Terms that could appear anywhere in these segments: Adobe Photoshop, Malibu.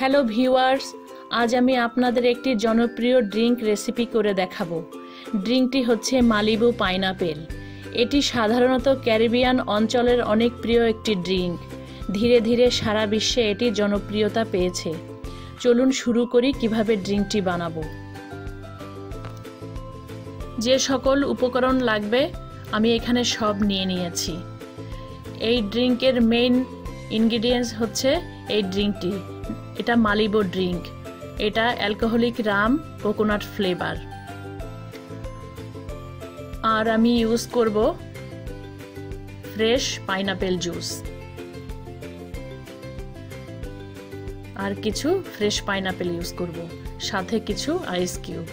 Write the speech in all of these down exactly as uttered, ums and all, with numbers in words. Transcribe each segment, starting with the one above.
Hello viewers आज आमी आपनादेर एकटी जनप्रिय ड्रिंक रेसिपी करे देखाबो। ड्रिंकटी होच्छे मालिबू पाइनापेल। एटी साधारणतो कैरिबियान अंचलेर अनेक प्रिय एकटी ड्रिंक। धीरे धीरे सारा विश्वे एटी जनप्रियता पेयेछे। चलुन शुरू करी किभाबे ड्रिंकटी बानाबो। जे सकल उपकरण लागबे आमी एखाने सब निये नियेछि। एई ड्रिंकेर मेन इनग्रेडिएंट्स होच्छे एई ड्रिंकटी। एटा मालिबू ड्रिंक। एटा अल्कोहलिक राम कोकोनाट फ्लेवर और आमी यूज करब फ्रेश पाइनापेल जूस और किछु फ्रेश पाइनापेल यूज करब साथे किछु आइस किউব।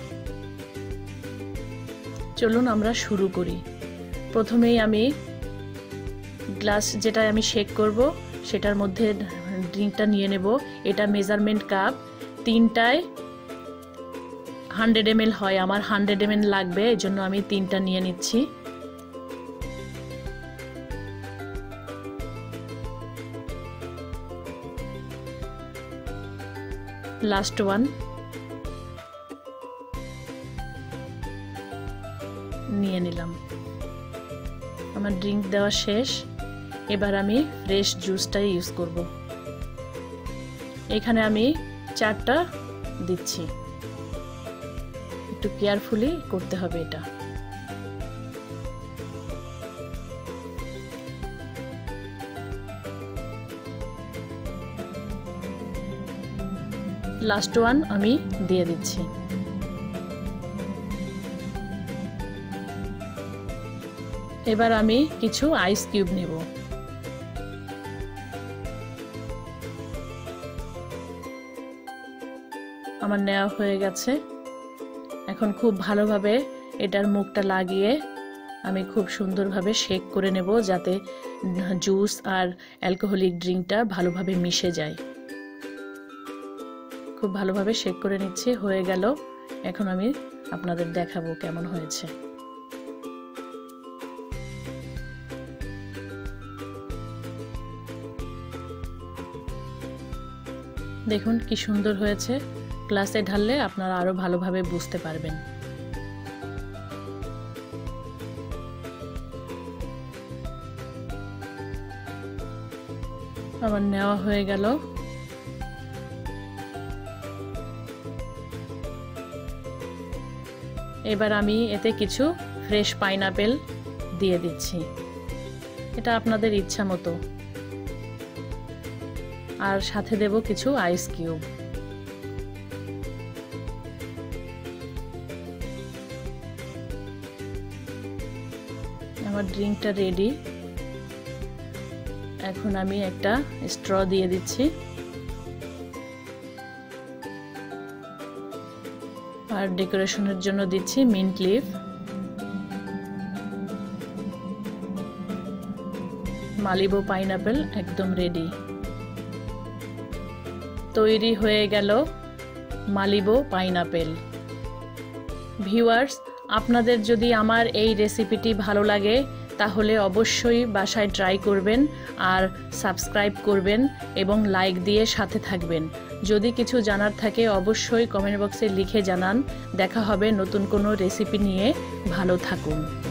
चलुन आमरा शुरू करी। प्रथमेई आमी ग्लास जेटा आमी शेक करब सेटार मध्य ड्रिंकटा निये नेब। एटा मेजारमेंट काप तीनटाय हंड्रेड एम एल है। आमार हंड्रेड एम एल लागबे एजोन्नो आमी तीनटा निये निच्छी। लास्ट वन निये निलाम। आमार ड्रिंक देवा शेष। एबार आमी फ्रेश जूसटाई यूज करब। एखाने आमी चारटा दिच्छी। एकटु केयारफुली करते हबे। एटा लास्ट वन आमी दिये दिच्छी। एबार आमी किछु आइस किউব नेब। आमार नेওয়া হয়ে গেছে। এখন খুব ভালোভাবে এটার মুখটা লাগিয়ে আমি খুব সুন্দরভাবে শেক করে নেব যাতে জুস আর অ্যালকোহলিক ড্রিঙ্কটা ভালোভাবে মিশে যায়। খুব ভালোভাবে শেক করে নিচ্ছে। হয়ে গেল। এখন আমি আপনাদের দেখাবো কেমন হয়েছে। দেখুন কি সুন্দর হয়েছে। গ্লাসে ঢাললে আপনারা আরো ভালোভাবে বুঝতে পারবেন। আমার নেওয়া হয়ে গেল। এবার আমি এতে কিছু ফ্রেশ পাইনাপেল দিয়ে দিচ্ছি। এটা আপনাদের ইচ্ছা মতো। আর সাথে দেব কিছু আইস কিউব। ड्रिंकटा रेडी। एखन आमी एकटा स्ट्र दिए दिच्छी और डेकोरेशनेर जोन्नो दिच्छी मिंट लिफ। मालिबू पाइनापेल एकदम रेडी। तैरी हये गेलो मालिबू पाइनापेल। ভিউয়ার্স আপনাদের যদি আমার এই রেসিপিটি ভালো লাগে তাহলে অবশ্যই বাসায় ট্রাই করবেন আর সাবস্ক্রাইব করবেন এবং লাইক দিয়ে সাথে থাকবেন। যদি কিছু জানার থাকে অবশ্যই কমেন্ট বক্সে লিখে জানান। দেখা হবে নতুন কোনো রেসিপি নিয়ে। ভালো থাকুন।